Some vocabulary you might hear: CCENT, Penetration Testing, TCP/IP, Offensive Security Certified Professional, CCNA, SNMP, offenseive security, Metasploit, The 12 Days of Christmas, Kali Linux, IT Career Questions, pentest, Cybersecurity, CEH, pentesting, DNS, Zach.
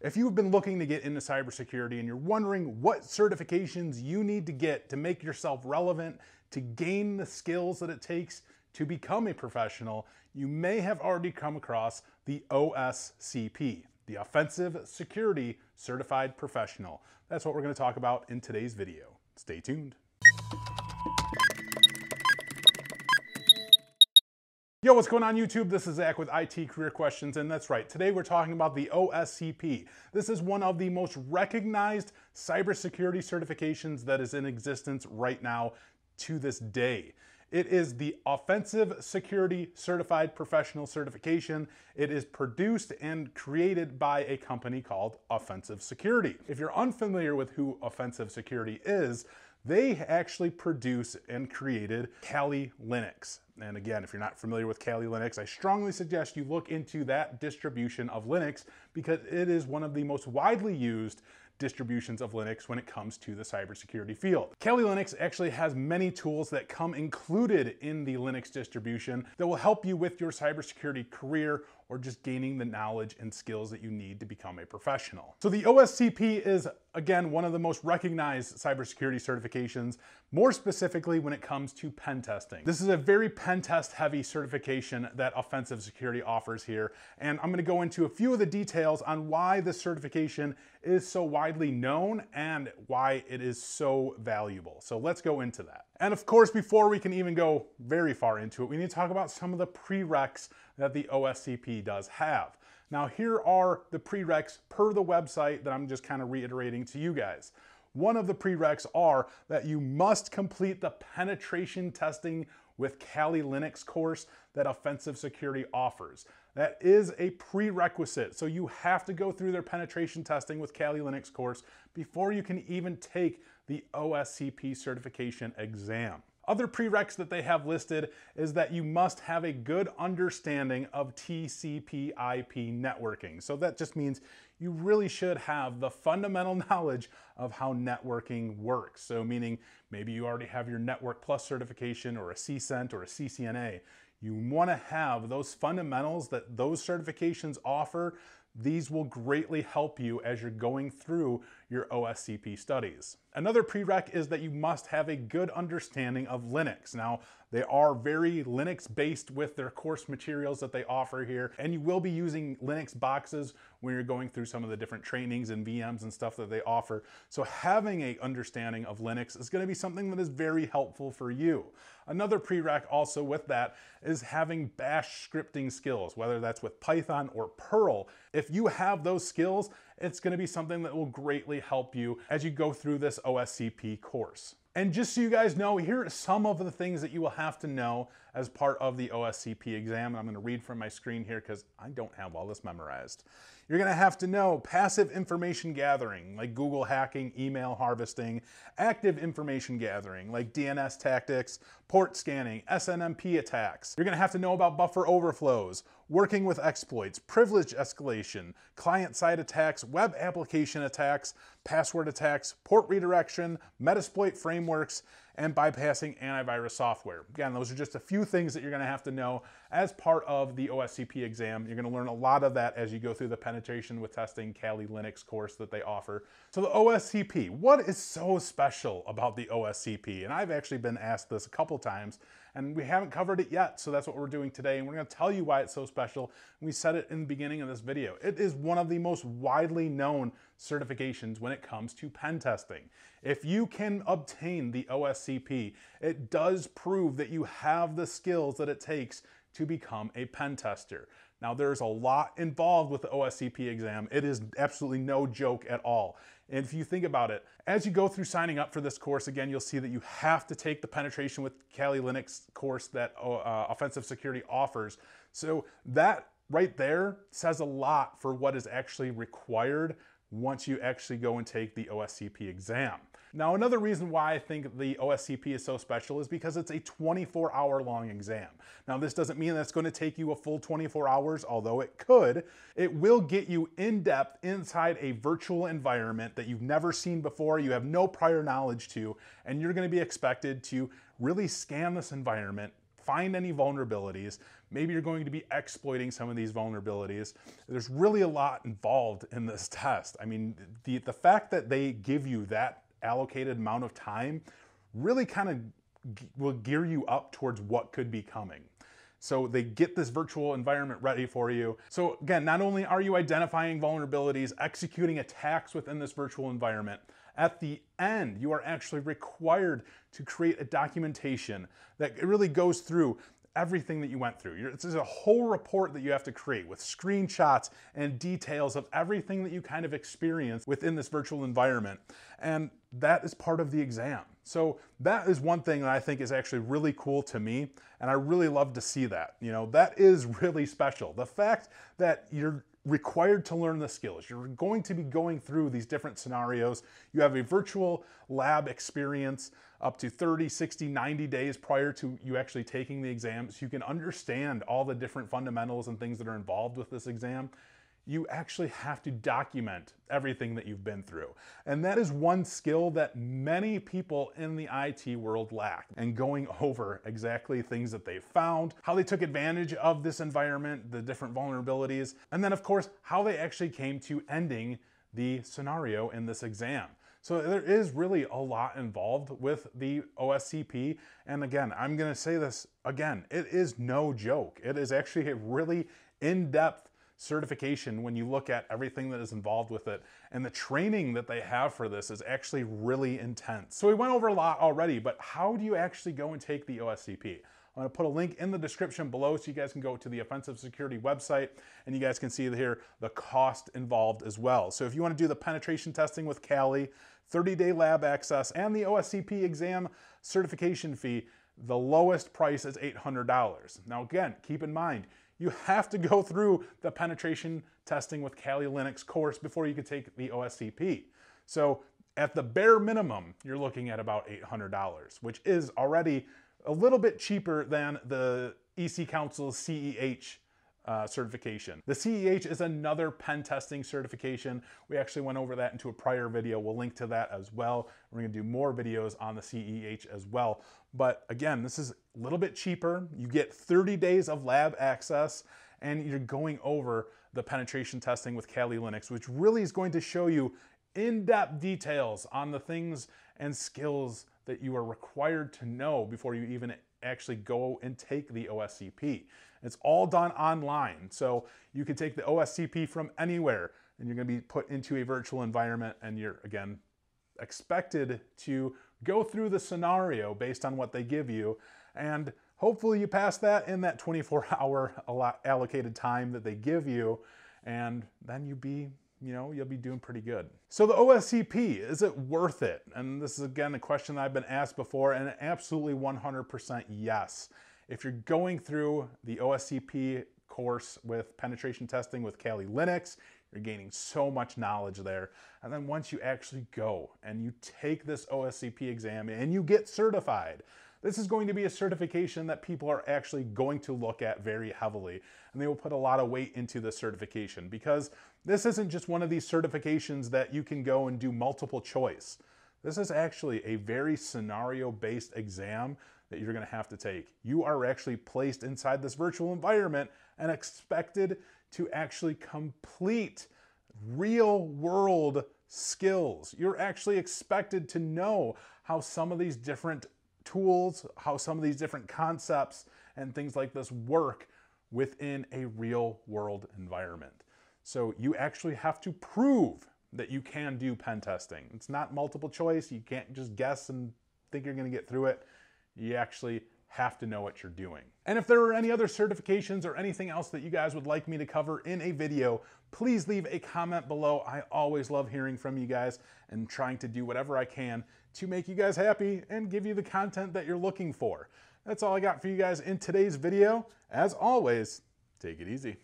If you've been looking to get into cybersecurity and you're wondering what certifications you need to get to make yourself relevant, to gain the skills that it takes to become a professional, you may have already come across the OSCP, the Offensive Security Certified Professional. That's what we're going to talk about in today's video. Stay tuned. Yo, what's going on YouTube? This is Zach with IT Career Questions, and that's right, today we're talking about the OSCP. This is one of the most recognized cybersecurity certifications that is in existence right now to this day. It is the Offensive Security Certified Professional Certification. It is produced and created by a company called Offensive Security. If you're unfamiliar with who Offensive Security is, they actually produce and created Kali Linux. And again, if you're not familiar with Kali Linux, I strongly suggest you look into that distribution of Linux because it is one of the most widely used distributions of Linux when it comes to the cybersecurity field. Kali Linux actually has many tools that come included in the Linux distribution that will help you with your cybersecurity career or just gaining the knowledge and skills that you need to become a professional. So the OSCP is, again, one of the most recognized cybersecurity certifications, more specifically when it comes to pen testing. This is a very pen test heavy certification that Offensive Security offers here, and I'm gonna go into a few of the details on why this certification is so widely known and why it is so valuable. So let's go into that. And of course, before we can even go very far into it, we need to talk about some of the prereqs that the OSCP does have. Now, here are the prereqs per the website that I'm just kind of reiterating to you guys. One of the prereqs are that you must complete the penetration testing with Kali Linux course that Offensive Security offers. That is a prerequisite. So you have to go through their penetration testing with Kali Linux course before you can even take the OSCP certification exam. Other prereqs that they have listed is that you must have a good understanding of TCP/IP networking. So that just means you really should have the fundamental knowledge of how networking works. So meaning maybe you already have your Network Plus certification or a CCENT or a CCNA. You want to have those fundamentals that those certifications offer. These will greatly help you as you're going through your OSCP studies. Another prereq is that you must have a good understanding of Linux. Now, they are very Linux-based with their course materials that they offer here, and you will be using Linux boxes when you're going through some of the different trainings and VMs and stuff that they offer. So having an understanding of Linux is going to be something that is very helpful for you. Another prereq also with that is having bash scripting skills, whether that's with Python or Perl. If you have those skills, it's going to be something that will greatly help you as you go through this OSCP course. And just so you guys know, here are some of the things that you will have to know as part of the OSCP exam. And I'm going to read from my screen here because I don't have all this memorized. You're going to have to know passive information gathering, like Google hacking, email harvesting, active information gathering, like DNS tactics, port scanning, SNMP attacks. You're going to have to know about buffer overflows, working with exploits, privilege escalation, client-side attacks, web application attacks, password attacks, port redirection, Metasploit frameworks, and bypassing antivirus software. Again, those are just a few things that you're gonna have to know as part of the OSCP exam. You're gonna learn a lot of that as you go through the penetration with testing Kali Linux course that they offer. So the OSCP, what is so special about the OSCP? And I've actually been asked this a couple times and we haven't covered it yet. So that's what we're doing today. And we're gonna tell you why it's so special. And we said it in the beginning of this video. It is one of the most widely known certifications when it comes to pen testing. If you can obtain the OSCP, it does prove that you have the skills that it takes to become a pen tester. Now, there's a lot involved with the OSCP exam. It is absolutely no joke at all. And if you think about it, as you go through signing up for this course, again, you'll see that you have to take the penetration with Kali Linux course that Offensive Security offers. So that right there says a lot for what is actually required once you actually go and take the OSCP exam. Now, another reason why I think the OSCP is so special is because it's a 24-hour long exam. Now, this doesn't mean that's going to take you a full 24 hours, although it could. It will get you in-depth inside a virtual environment that you've never seen before, you have no prior knowledge to, and you're going to be expected to really scan this environment find any vulnerabilities. Maybe you're going to be exploiting some of these vulnerabilities. There's really a lot involved in this test. I mean, the fact that they give you that allocated amount of time really kind of will gear you up towards what could be coming. So they get this virtual environment ready for you. So again, not only are you identifying vulnerabilities, executing attacks within this virtual environment, at the end, you are actually required to create a documentation that really goes through everything that you went through. This is a whole report that you have to create with screenshots and details of everything that you kind of experienced within this virtual environment. And that is part of the exam. So that is one thing that I think is actually really cool to me. And I really love to see that. You know, that is really special. The fact that you're required to learn the skills, you're going to be going through these different scenarios. You have a virtual lab experience up to 30, 60, 90 days prior to you actually taking the exam, so you can understand all the different fundamentals and things that are involved with this exam. You actually have to document everything that you've been through. And that is one skill that many people in the IT world lack, and going over exactly things that they found, how they took advantage of this environment, the different vulnerabilities, and then of course, how they actually came to ending the scenario in this exam. So there is really a lot involved with the OSCP. And again, I'm gonna say this again, it is no joke. It is actually a really in-depth certification when you look at everything that is involved with it, and the training that they have for this is actually really intense. So we went over a lot already, but how do you actually go and take the OSCP? I'm gonna put a link in the description below so you guys can go to the Offensive Security website, and you guys can see here the cost involved as well. So if you wanna do the penetration testing with Kali, 30-day lab access, and the OSCP exam certification fee, the lowest price is $800. Now again, keep in mind, you have to go through the penetration testing with Kali Linux course before you can take the OSCP. So at the bare minimum, you're looking at about $800, which is already a little bit cheaper than the EC Council's CEH certification. The CEH is another pen testing certification. We actually went over that into a prior video. We'll link to that as well. We're gonna do more videos on the CEH as well. But again, this is a little bit cheaper. You get 30 days of lab access, and you're going over the penetration testing with Kali Linux, which really is going to show you in-depth details on the things and skills that you are required to know before you even actually go and take the OSCP. It's all done online, so you can take the OSCP from anywhere, and you're going to be put into a virtual environment, and you're again expected to go through the scenario based on what they give you, and hopefully you pass that in that 24-hour allocated time that they give you, and then you'll be doing pretty good. So the OSCP, is it worth it? And this is again a question that I've been asked before, and absolutely 100% yes. If you're going through the OSCP course with penetration testing with Kali Linux, you're gaining so much knowledge there. And then once you actually go and you take this OSCP exam and you get certified, this is going to be a certification that people are actually going to look at very heavily, and they will put a lot of weight into this certification, because this isn't just one of these certifications that you can go and do multiple choice. This is actually a very scenario-based exam that you're gonna have to take. You are actually placed inside this virtual environment and expected to actually complete real-world skills. You're actually expected to know how some of these different tools, how some of these different concepts and things like this work within a real world environment. So you actually have to prove that you can do pen testing. It's not multiple choice. You can't just guess and think you're going to get through it. You actually have to know what you're doing. And if there are any other certifications or anything else that you guys would like me to cover in a video, please leave a comment below. I always love hearing from you guys and trying to do whatever I can to make you guys happy and give you the content that you're looking for. That's all I got for you guys in today's video. As always, take it easy.